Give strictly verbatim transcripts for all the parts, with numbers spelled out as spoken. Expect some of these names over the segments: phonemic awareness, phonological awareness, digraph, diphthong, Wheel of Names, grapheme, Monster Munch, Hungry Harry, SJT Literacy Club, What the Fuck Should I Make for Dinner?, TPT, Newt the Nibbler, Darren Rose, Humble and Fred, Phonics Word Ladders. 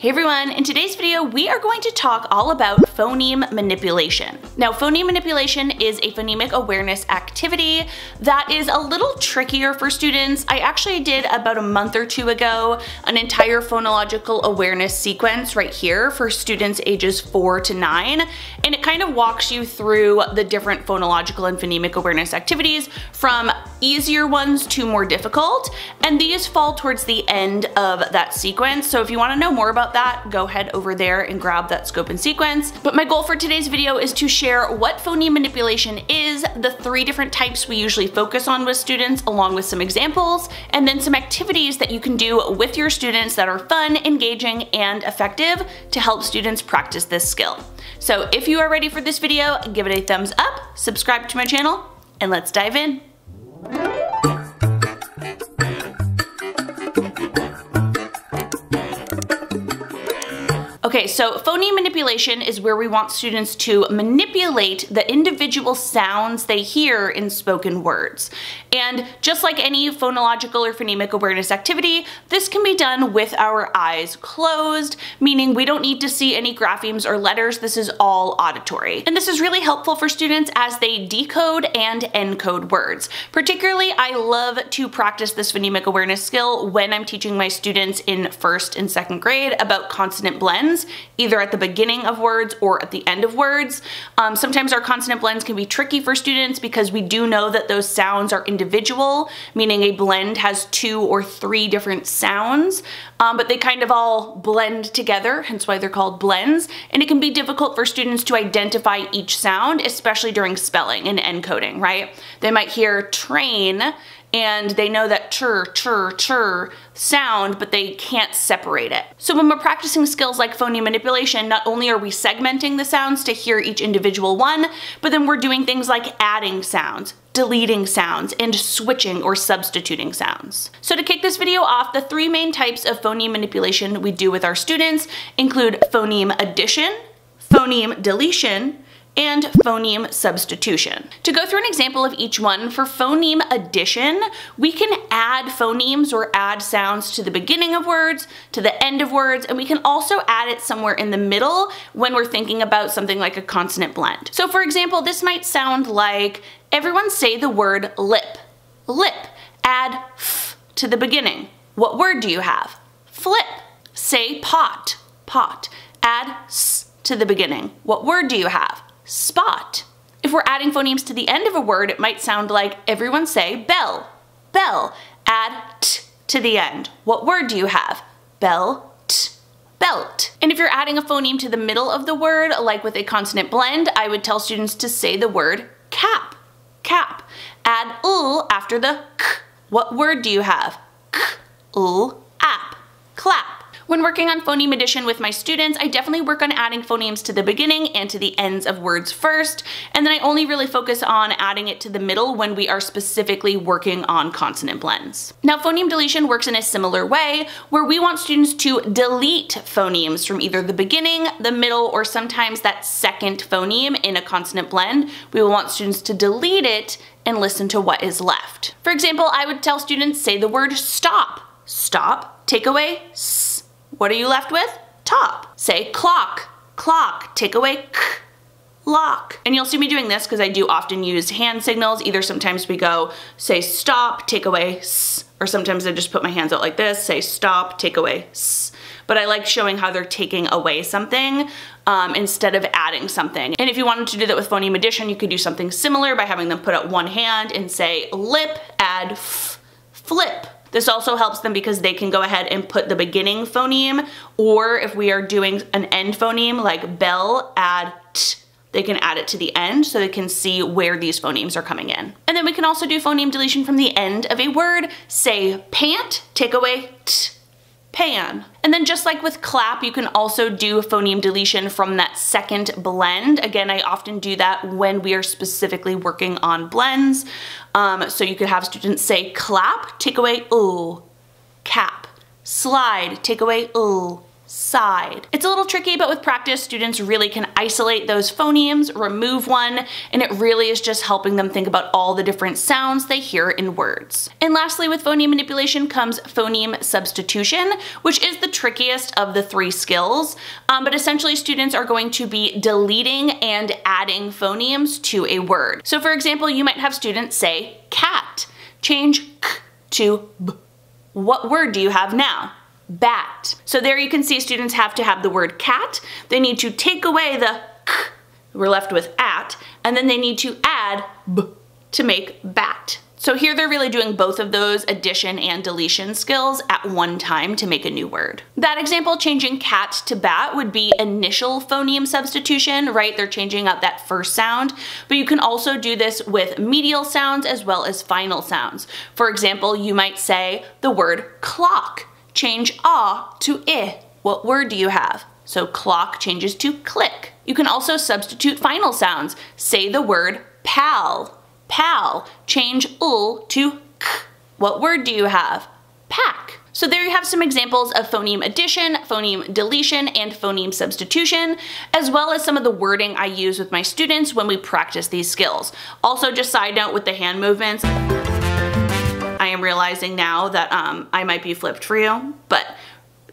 Hey everyone, in today's video we are going to talk all about phoneme manipulation. Now phoneme manipulation is a phonemic awareness activity that is a little trickier for students. I actually did about a month or two ago an entire phonological awareness sequence right here for students ages four to nine, and it kind of walks you through the different phonological and phonemic awareness activities from easier ones to more difficult, and these fall towards the end of that sequence. So if you want to know more about that, go ahead over there and grab that scope and sequence. But my goal for today's video is to share what phoneme manipulation is, the three different types we usually focus on with students, along with some examples, and then some activities that you can do with your students that are fun, engaging, and effective to help students practice this skill. So if you are ready for this video, give it a thumbs up, subscribe to my channel, and let's dive in. Okay, so phoneme manipulation is where we want students to manipulate the individual sounds they hear in spoken words. And just like any phonological or phonemic awareness activity, this can be done with our eyes closed, meaning we don't need to see any graphemes or letters. This is all auditory. And this is really helpful for students as they decode and encode words. Particularly, I love to practice this phonemic awareness skill when I'm teaching my students in first and second grade about consonant blends, either at the beginning of words or at the end of words. Um, sometimes our consonant blends can be tricky for students because we do know that those sounds are individual, meaning a blend has two or three different sounds, um, but they kind of all blend together, hence why they're called blends. And it can be difficult for students to identify each sound, especially during spelling and encoding, right? They might hear train, and they know that chur, chur, chur sound, but they can't separate it. So when we're practicing skills like phoneme manipulation, not only are we segmenting the sounds to hear each individual one, but then we're doing things like adding sounds, deleting sounds, and switching or substituting sounds. So to kick this video off, the three main types of phoneme manipulation we do with our students include phoneme addition, phoneme deletion, and phoneme substitution. To go through an example of each one, for phoneme addition, we can add phonemes or add sounds to the beginning of words, to the end of words, and we can also add it somewhere in the middle when we're thinking about something like a consonant blend. So for example, this might sound like, everyone say the word lip. Lip, add f to the beginning. What word do you have? Flip. Say pot, pot, add s to the beginning. What word do you have? Spot. If we're adding phonemes to the end of a word, it might sound like, everyone say bell, bell, add t to the end. What word do you have? Belt, belt. And if you're adding a phoneme to the middle of the word, like with a consonant blend, I would tell students to say the word cap, cap, add l after the k. What word do you have? K, l, ap, clap. When working on phoneme addition with my students, I definitely work on adding phonemes to the beginning and to the ends of words first, and then I only really focus on adding it to the middle when we are specifically working on consonant blends. Now, phoneme deletion works in a similar way, where we want students to delete phonemes from either the beginning, the middle, or sometimes that second phoneme in a consonant blend. We will want students to delete it and listen to what is left. For example, I would tell students, say the word stop. Stop, take away s. What are you left with? Top. Say clock, clock, take away k, lock. And you'll see me doing this because I do often use hand signals. Either sometimes we go, say stop, take away s, or sometimes I just put my hands out like this, say stop, take away s. But I like showing how they're taking away something um, instead of adding something. And if you wanted to do that with phoneme addition, you could do something similar by having them put out one hand and say lip, add f, flip. This also helps them because they can go ahead and put the beginning phoneme, or if we are doing an end phoneme like bell, add t, they can add it to the end so they can see where these phonemes are coming in. And then we can also do phoneme deletion from the end of a word. Say pant, take away t, pan. And then just like with clap, you can also do phoneme deletion from that second blend. Again, I often do that when we are specifically working on blends. Um, so you could have students say clap, take away ooh, cap, slide, take away ooh, side. It's a little tricky, but with practice, students really can isolate those phonemes, remove one, and it really is just helping them think about all the different sounds they hear in words. And lastly, with phoneme manipulation comes phoneme substitution, which is the trickiest of the three skills, um, but essentially students are going to be deleting and adding phonemes to a word. So for example, you might have students say cat, change k to b. What word do you have now? Bat. So there you can see students have to have the word cat. They need to take away the k, we're left with at, and then they need to add b to make bat. So here they're really doing both of those addition and deletion skills at one time to make a new word. That example, changing cat to bat, would be initial phoneme substitution, right? They're changing out that first sound, but you can also do this with medial sounds as well as final sounds. For example, you might say the word clock. Change ah to I. What word do you have? So clock changes to click. You can also substitute final sounds. Say the word pal. Pal. Change ul to k. What word do you have? Pack. So there you have some examples of phoneme addition, phoneme deletion, and phoneme substitution, as well as some of the wording I use with my students when we practice these skills. Also, just side note with the hand movements, I am realizing now that um, I might be flipped for you, but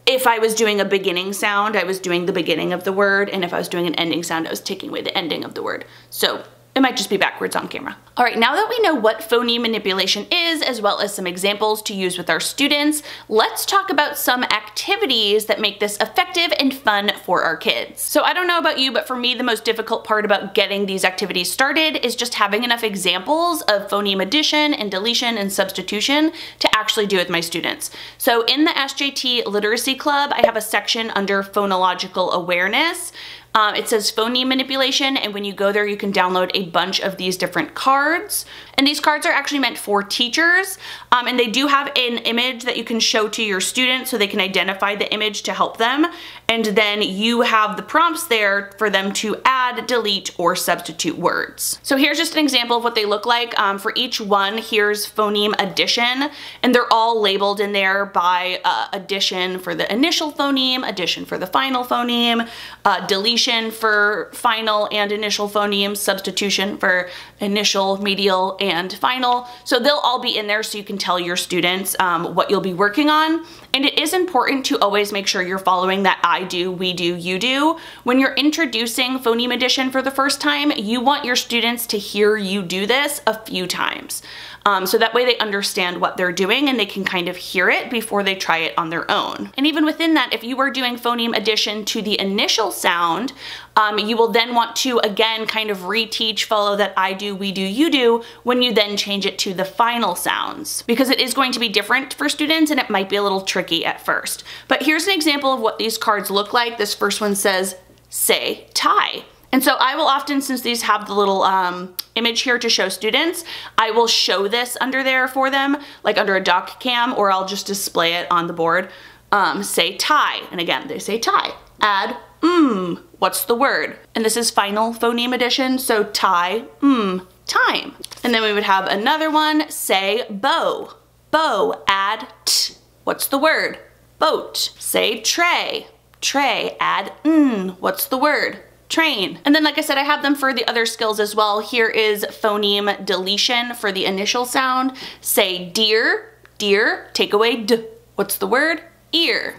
if I was doing a beginning sound, I was doing the beginning of the word, and if I was doing an ending sound, I was taking away the ending of the word. So it might just be backwards on camera. All right, now that we know what phoneme manipulation is, as well as some examples to use with our students, let's talk about some activities that make this effective and fun for our kids. So I don't know about you, but for me, the most difficult part about getting these activities started is just having enough examples of phoneme addition and deletion and substitution to actually do with my students. So in the S J T Literacy Club, I have a section under phonological awareness. Um, it says phoneme manipulation, and when you go there, you can download a bunch of these different cards. And these cards are actually meant for teachers, um, and they do have an image that you can show to your student so they can identify the image to help them. And then you have the prompts there for them to add, delete, or substitute words. So here's just an example of what they look like. Um, for each one, here's phoneme addition, and they're all labeled in there by uh, addition for the initial phoneme, addition for the final phoneme, uh, deletion for final and initial phonemes, substitution for initial, medial, and final. So they'll all be in there so you can tell your students um, what you'll be working on. And it is important to always make sure you're following that I do, we do, you do. When you're introducing phoneme addition for the first time, you want your students to hear you do this a few times. Um, so that way they understand what they're doing and they can kind of hear it before they try it on their own. And even within that, if you were doing phoneme addition to the initial sound, um, you will then want to, again, kind of reteach, follow that I do, we do, you do, when you then change it to the final sounds, because it is going to be different for students and it might be a little tricky at first. But here's an example of what these cards look like. This first one says, say, tie. And so I will often, since these have the little um, image here to show students, I will show this under there for them, like under a doc cam, or I'll just display it on the board. Um, say tie, and again, they say tie. Add mm, what's the word? And this is final phoneme addition, so tie, mm, time. And then we would have another one, say bow. Bow, add t, what's the word? Boat. Say tray. Tray, add mm, what's the word? Train. And then, like I said, I have them for the other skills as well. Here is phoneme deletion for the initial sound. Say deer, deer, take away d. What's the word? Ear.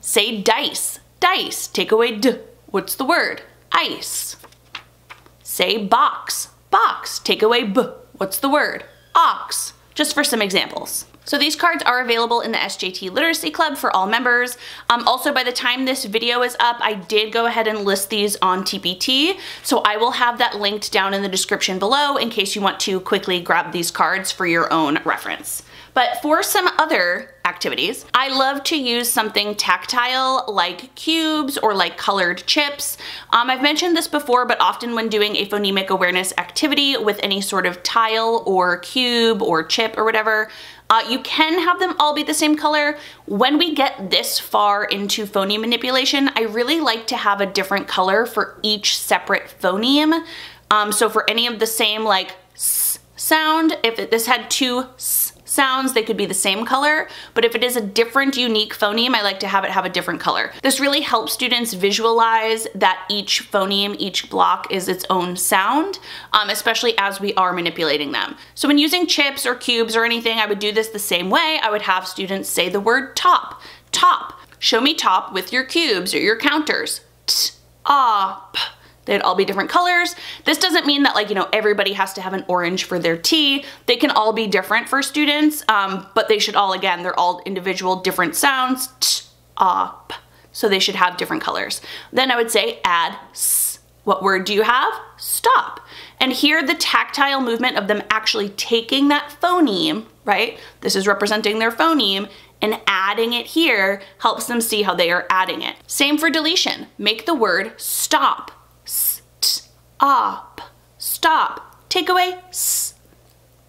Say dice, dice, take away d. What's the word? Ice. Say box, box, take away b. What's the word? Ox. Just for some examples. So these cards are available in the S J T Literacy Club for all members. Um, also, by the time this video is up, I did go ahead and list these on T P T, so I will have that linked down in the description below in case you want to quickly grab these cards for your own reference. But for some other activities, I love to use something tactile like cubes or like colored chips. Um, I've mentioned this before, but often when doing a phonemic awareness activity with any sort of tile or cube or chip or whatever, Uh, you can have them all be the same color. When we get this far into phoneme manipulation, I really like to have a different color for each separate phoneme. Um, so for any of the same like s sound, if it, this had two s sounds. They could be the same color, but if it is a different unique phoneme, I like to have it have a different color. This really helps students visualize that each phoneme, each block is its own sound, um, especially as we are manipulating them. So when using chips or cubes or anything, I would do this the same way. I would have students say the word top, top. Show me top with your cubes or your counters. T-op. They'd all be different colors. This doesn't mean that, like, you know, everybody has to have an orange for their tea. They can all be different for students, um, but they should all, again, they're all individual different sounds. T-op. So they should have different colors. Then I would say add s. What word do you have? Stop. And here the tactile movement of them actually taking that phoneme, right? This is representing their phoneme, and adding it here helps them see how they are adding it. Same for deletion. Make the word stop. Stop. Stop. Take away s.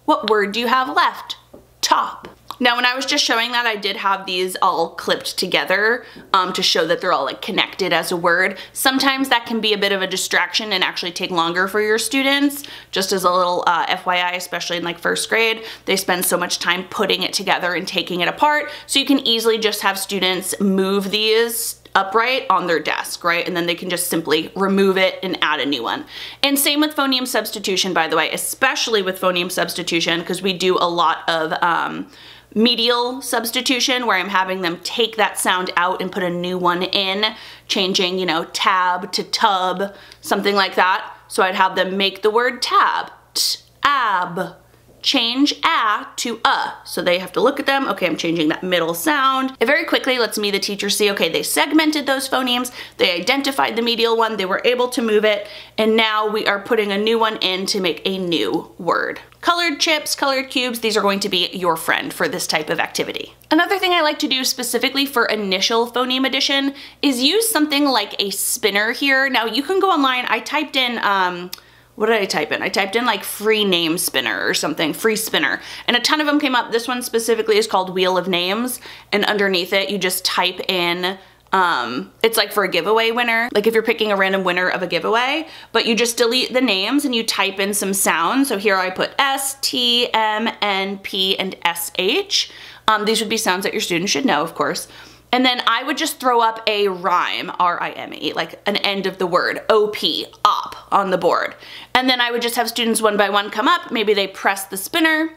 What word do you have left? Top. Now, when I was just showing that, I did have these all clipped together um, to show that they're all, like, connected as a word. Sometimes that can be a bit of a distraction and actually take longer for your students, just as a little uh, F Y I, especially in, like, first grade. They spend so much time putting it together and taking it apart, so you can easily just have students move these upright on their desk, right? And then they can just simply remove it and add a new one. And same with phoneme substitution, by the way, especially with phoneme substitution, because we do a lot of um, medial substitution where I'm having them take that sound out and put a new one in, changing, you know, tab to tub, something like that. So I'd have them make the word tab, t-ab, change a to uh. So they have to look at them. Okay, I'm changing that middle sound. It very quickly lets me, the teacher, see, okay, they segmented those phonemes, they identified the medial one, they were able to move it, and now we are putting a new one in to make a new word. Colored chips, colored cubes, these are going to be your friend for this type of activity. Another thing I like to do specifically for initial phoneme addition is use something like a spinner here. Now you can go online. I typed in, um, what did I type in? I typed in, like, free name spinner or something, free spinner, and a ton of them came up. This one specifically is called Wheel of Names, and underneath it you just type in, um, it's like for a giveaway winner, like if you're picking a random winner of a giveaway, but you just delete the names and you type in some sounds. So here I put S, T, M, N, P, and S H. Um, these would be sounds that your students should know, of course. And then I would just throw up a rhyme, R I M E, like an end of the word, O P, op, on the board. And then I would just have students one by one come up. Maybe they press the spinner.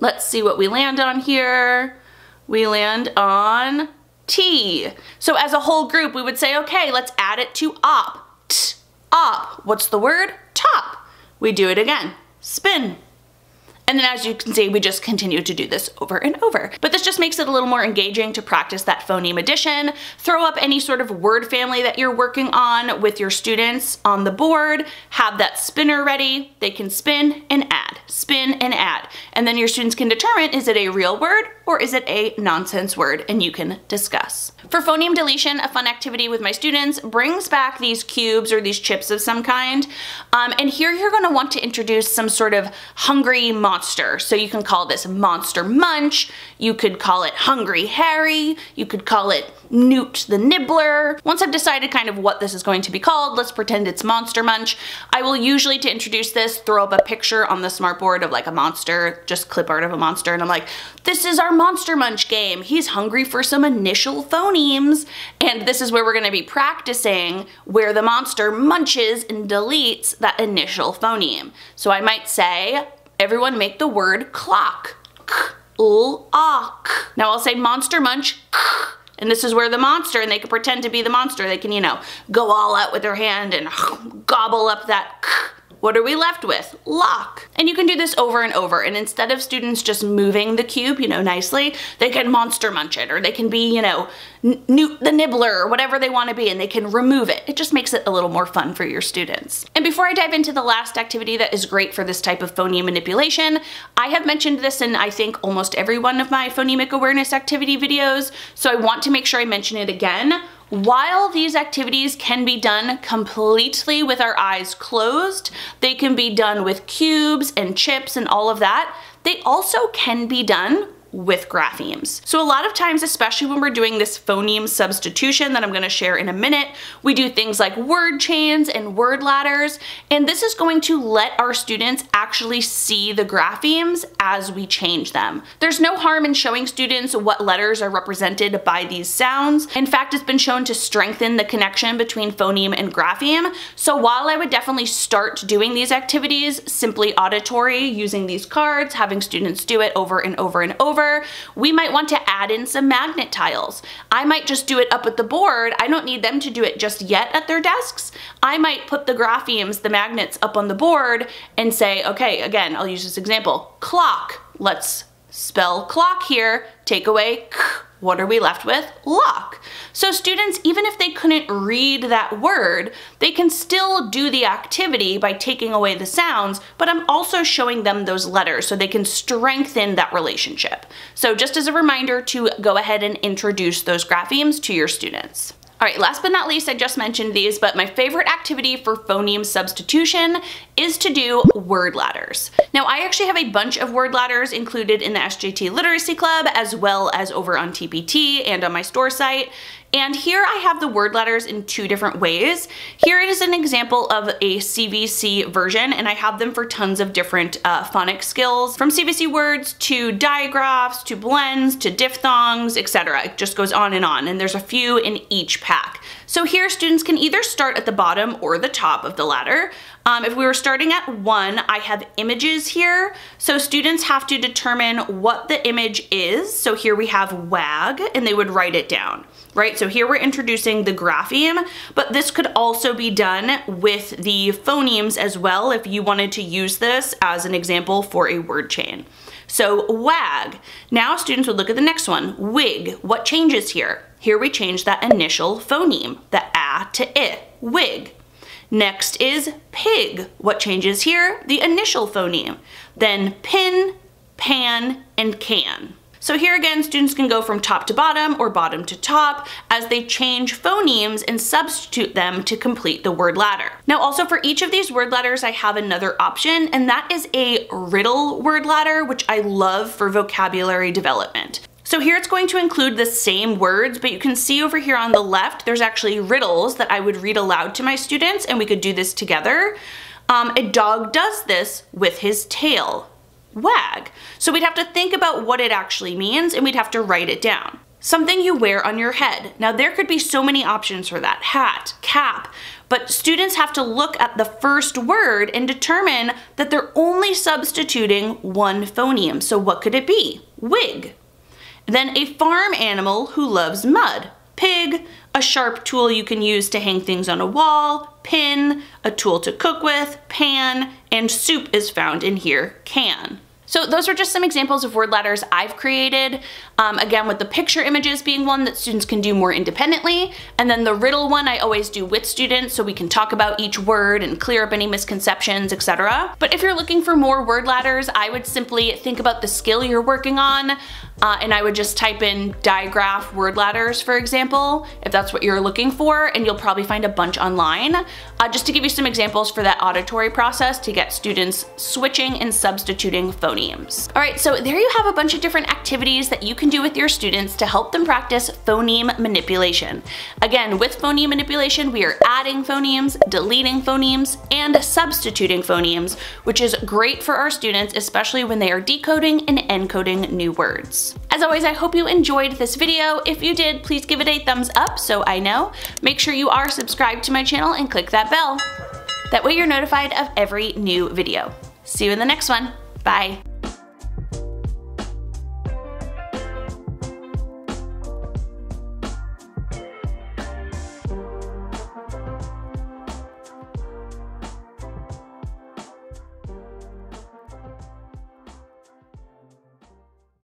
Let's see what we land on here. We land on T. So as a whole group, we would say, okay, let's add it to op, t, op. What's the word? Top. We do it again, spin. And then, as you can see, we just continue to do this over and over. But this just makes it a little more engaging to practice that phoneme addition. Throw up any sort of word family that you're working on with your students on the board. Have that spinner ready. They can spin and add, spin and add. And then your students can determine, is it a real word or is it a nonsense word? And you can discuss. For phoneme deletion, a fun activity with my students brings back these cubes or these chips of some kind. Um, and here you're gonna want to introduce some sort of hungry monster. Monster. So you can call this Monster Munch, you could call it Hungry Harry, you could call it Newt the Nibbler. Once I've decided kind of what this is going to be called, let's pretend it's Monster Munch. I will usually, to introduce this, throw up a picture on the smartboard of, like, a monster, just clip art of a monster, and I'm like, this is our Monster Munch game. He's hungry for some initial phonemes, and this is where we're going to be practicing where the monster munches and deletes that initial phoneme. So I might say, everyone make the word clock. K-l-a-k. Now I'll say Monster Munch, and this is where the monster, and they can pretend to be the monster. They can, you know, go all out with their hand and gobble up that. What are we left with? Lock. And you can do this over and over. And instead of students just moving the cube, you know, nicely, they can Monster Munch it, or they can be, you know, Newt the Nibbler, or whatever they want to be, and they can remove it. It just makes it a little more fun for your students. And before I dive into the last activity that is great for this type of phoneme manipulation, I have mentioned this in, I think, almost every one of my phonemic awareness activity videos, so I want to make sure I mention it again. While these activities can be done completely with our eyes closed, they can be done with cubes and chips and all of that, they also can be done with graphemes. So a lot of times, especially when we're doing this phoneme substitution that I'm going to share in a minute, we do things like word chains and word ladders, and this is going to let our students actually see the graphemes as we change them. There's no harm in showing students what letters are represented by these sounds. In fact, it's been shown to strengthen the connection between phoneme and grapheme. So while I would definitely start doing these activities simply auditory, using these cards, having students do it over and over and over, we might want to add in some magnet tiles. I might just do it up at the board. I don't need them to do it just yet at their desks. I might put the graphemes, the magnets, up on the board and say, okay, again, I'll use this example, clock. Let's spell clock here, take away k. What are we left with? Lock. So students, even if they couldn't read that word, they can still do the activity by taking away the sounds, but I'm also showing them those letters so they can strengthen that relationship. So just as a reminder to go ahead and introduce those graphemes to your students. All right, last but not least, I just mentioned these, but my favorite activity for phoneme substitution is to do word ladders. Now, I actually have a bunch of word ladders included in the S J T Literacy Club, as well as over on T P T and on my store site. And here I have the word ladders in two different ways. Here is an example of a C V C version, and I have them for tons of different uh, phonics skills, from C V C words to digraphs, to blends, to diphthongs, et cetera. It just goes on and on, and there's a few in each pack. So here students can either start at the bottom or the top of the ladder. Um, if we were starting at one, I have images here. So students have to determine what the image is. So here we have wag, and they would write it down, right? So here we're introducing the grapheme, but this could also be done with the phonemes as well if you wanted to use this as an example for a word chain. So wag. Now students would look at the next one, wig. What changes here? Here we change that initial phoneme, the a to i, wig. Next is pig. What changes here? The initial phoneme. Then pin, pan, and can. So here again, students can go from top to bottom or bottom to top as they change phonemes and substitute them to complete the word ladder. Now also for each of these word ladders, I have another option, and that is a riddle word ladder, which I love for vocabulary development. So here it's going to include the same words, but you can see over here on the left, there's actually riddles that I would read aloud to my students, and we could do this together. Um, a dog does this with his tail, wag. So we'd have to think about what it actually means, and we'd have to write it down. Something you wear on your head. Now there could be so many options for that, hat, cap, but students have to look at the first word and determine that they're only substituting one phoneme. So what could it be? Wig. Then a farm animal who loves mud, pig, a sharp tool you can use to hang things on a wall, pin, a tool to cook with, pan, and soup is found in here, can. So those are just some examples of word ladders I've created. Um, again, with the picture images being one that students can do more independently. And then the riddle one I always do with students so we can talk about each word and clear up any misconceptions, et cetera. But if you're looking for more word ladders, I would simply think about the skill you're working on. Uh, and I would just type in digraph word ladders, for example, if that's what you're looking for, and you'll probably find a bunch online. Uh, just to give you some examples for that auditory process to get students switching and substituting phonemes. All right, so there you have a bunch of different activities that you can do with your students to help them practice phoneme manipulation. Again, with phoneme manipulation, we are adding phonemes, deleting phonemes, and substituting phonemes, which is great for our students, especially when they are decoding and encoding new words. As always, I hope you enjoyed this video. If you did, please give it a thumbs up so I know. Make sure you are subscribed to my channel and click that bell. That way you're notified of every new video. See you in the next one. Bye.